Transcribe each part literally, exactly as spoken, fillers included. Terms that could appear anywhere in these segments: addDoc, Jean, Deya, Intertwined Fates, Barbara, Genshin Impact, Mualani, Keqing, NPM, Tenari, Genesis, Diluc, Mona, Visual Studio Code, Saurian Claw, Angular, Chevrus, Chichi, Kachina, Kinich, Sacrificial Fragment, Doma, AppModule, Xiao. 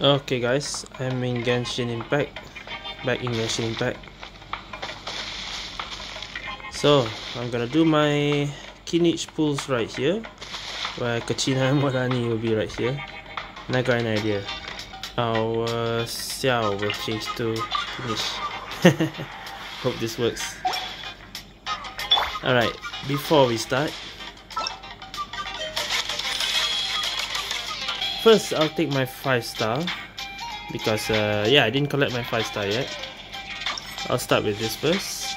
Okay guys, I'm in Genshin Impact, back in Genshin Impact. So, I'm gonna do my Kinich pulls right here, where Kachina and Mualani will be right here. And I got an idea. Our uh, Xiao will change to Kinich. Hope this works. Alright, before we start, first, I'll take my five star, because uh, yeah, I didn't collect my five star yet. I'll start with this first.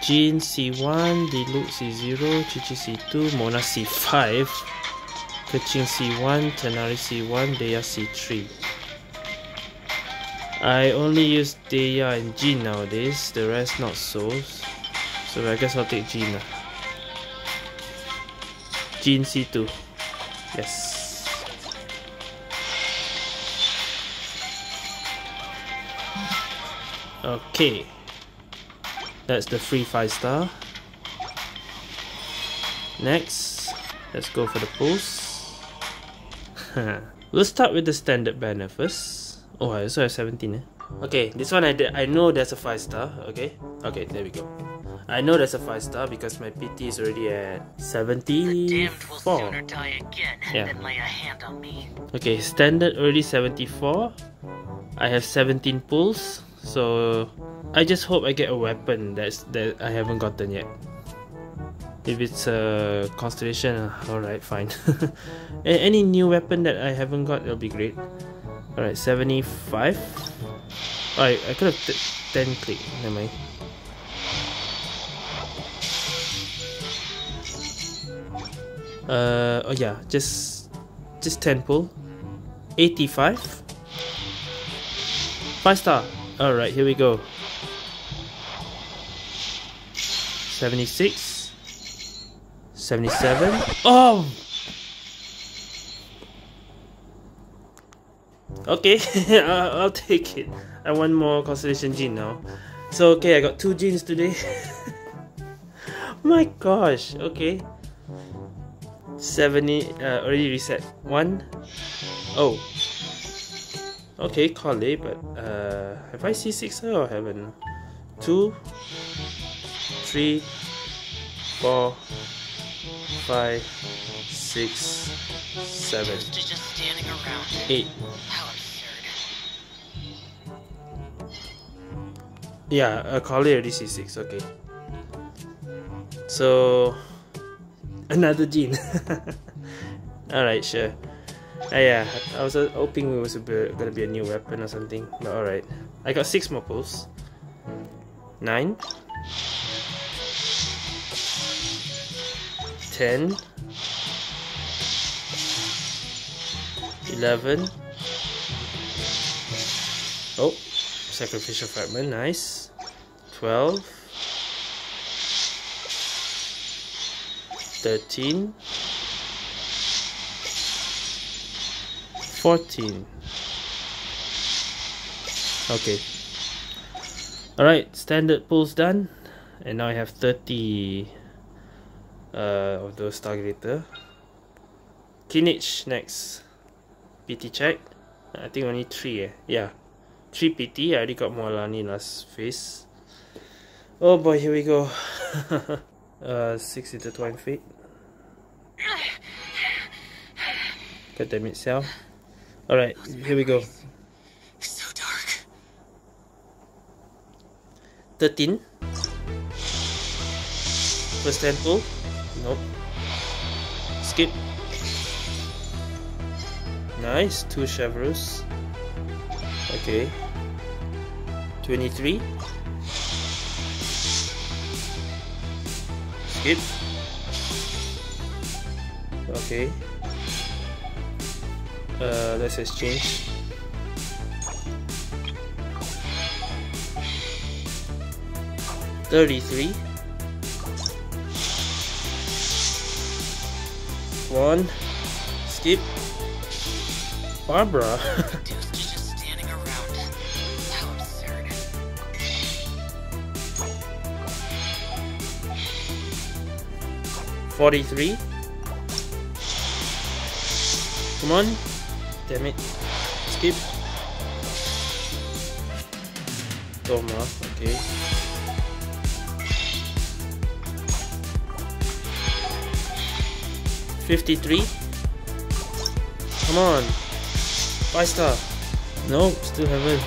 Jean C one, Diluc C zero, Chichi C two, Mona C five, Keqing C one, Tenari C one, Deya C three. I only use Deya and Jean nowadays, the rest not so. So I guess I'll take Jean. Jean C two. Yes. Okay, that's the free five star. Next, let's go for the pulls. We'll start with the standard banner first. Oh, I also have seventeen. Eh? Okay, this one I, I know there's a five star. Okay, okay, there we go. I know there's a five star because my P T is already at seventy-four. The damned will sooner die again yeah. than lay a hand on me. Okay, standard already seventy-four. I have seventeen pulls. So I just hope I get a weapon that's that I haven't gotten yet. If it's a constellation, alright, fine. Any new weapon that I haven't got, it'll be great. Alright, seventy-five. Alright, I could have ten click, never mind. Uh oh yeah, just just ten pull. eighty-five. Five star. Alright, here we go. seventy-six. seventy-seven. Oh! Okay, I'll take it. I want more constellation gene now. So, okay, I got two genes today. My gosh, okay. seventy, uh, already reset. one. Oh. Okay, Collie, but uh, have I C six or haven't? two, three, four, five, six, seven, eight. Yeah, a Collie already C six, okay. So, another gene. Alright, sure. Uh, yeah, I was uh, hoping it was a bit, gonna be a new weapon or something, but alright. I got six more pulls. Nine. Ten. Eleven. Oh, Sacrificial Fragment, nice. Twelve. Thirteen. fourteen. Okay. Alright, standard pulls done. And now I have thirty uh, of those targeter. Kinich next. P T check. I think only three. Eh? Yeah. three P T. I already got Mualani last phase. Oh boy, here we go. uh, six Intertwined Fates. God damn it, Xiao. Alright, here we go. So dark. thirteen. First hand pull. Nope. Skip. Nice. two Chevrus. Okay. twenty-three. Skip. Okay. Uh, let's exchange. thirty-three. one. Skip. Barbara. Just standing around. How absurd. forty-three. Come on. Damn it. skip. Doma, okay. fifty-three. Come on. Five star. Nope, still haven't.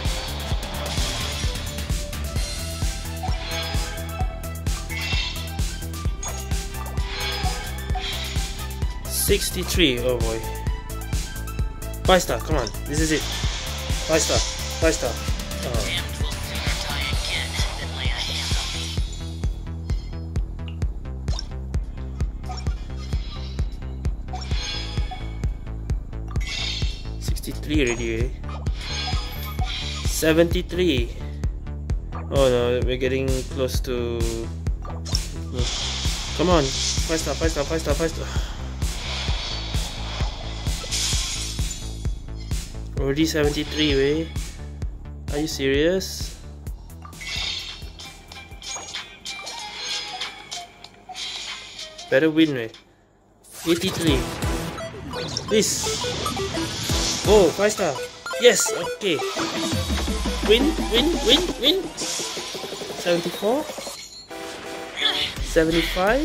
sixty-three, oh boy. Five star, come on, this is it. Five star, five star. Oh. sixty-three already, eh? seventy-three. Oh no, we're getting close to. No. Come on, five star, five star, five star, five star. Already seventy-three, way. Are you serious? Better win, way. eighty-three. Please. Oh, five star. Yes, okay. Win, win, win, win. seventy-four. seventy-five.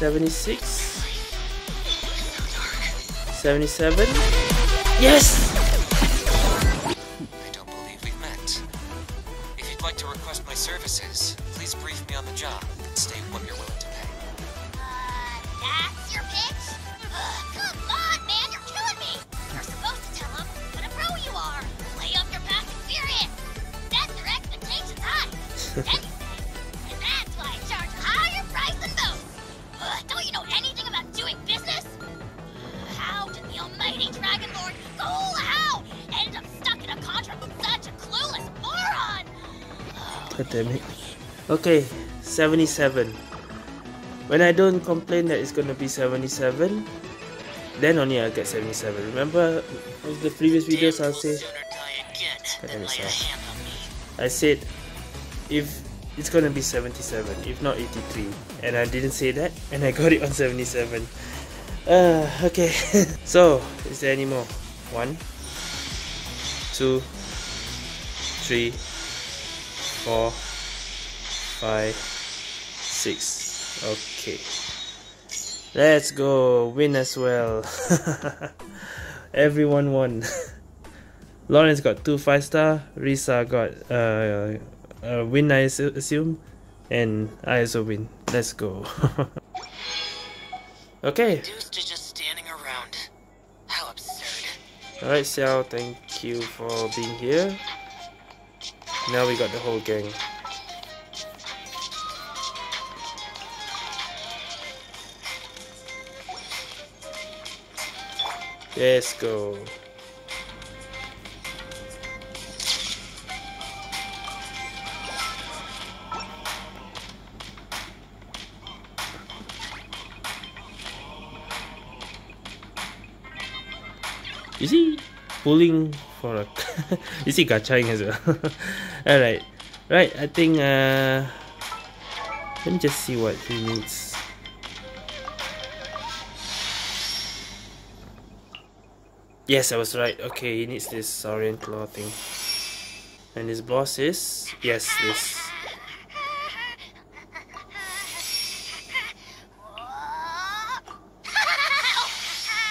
seventy-six. seventy-seven. Yes! I don't believe we've met. If you'd like to request my services, please brief me on the job and state what you're willing to pay. Uh, that's your pitch? Ugh, come on, man, you're killing me! You're supposed to tell them what a pro you are. Lay off your past experience. Set your expectations high. Then you say, and that's why I charge a higher price than those. Ugh, don't you know anything about doing business? How did the almighty Dragon Lord Soul How end up stuck in a contract with such a clueless moron? God damn it. Okay, seventy-seven. When I don't complain that it's gonna be seventy-seven, then only I'll get seventy-seven. Remember of the previous videos I'll say I said if it's gonna be seventy-seven, if not eighty-three, and I didn't say that and I got it on seventy-seven. Uh, okay. So, is there any more? One, two, three, four, five, six. Okay. Let's go. Win as well. Everyone won. Lawrence got two five star. Risa got uh, a win, I assume. And I also win. Let's go. Okay. Alright, Xiao, thank you for being here. Now we got the whole gang. Let's go. Is he pulling for a... Is he gachaing as well? Alright. Right, I think... Uh, let me just see what he needs. Yes, I was right. Okay, he needs this Saurian Claw thing. And his boss is... Yes, this.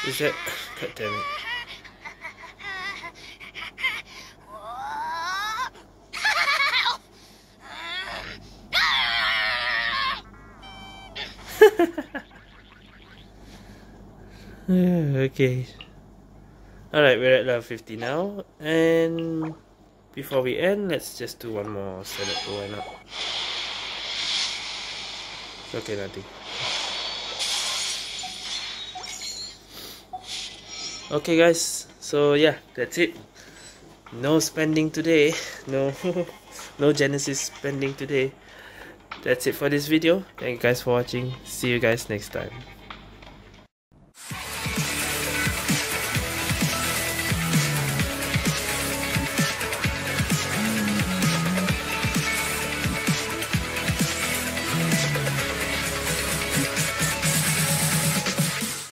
Is that... God damn it. Okay. Alright, we're at level fifty now. And before we end, let's just do one more setup, why not? Okay, nothing. Okay guys, so yeah, that's it. No spending today. No no Genesis spending today. That's it for this video. Thank you guys for watching. See you guys next time.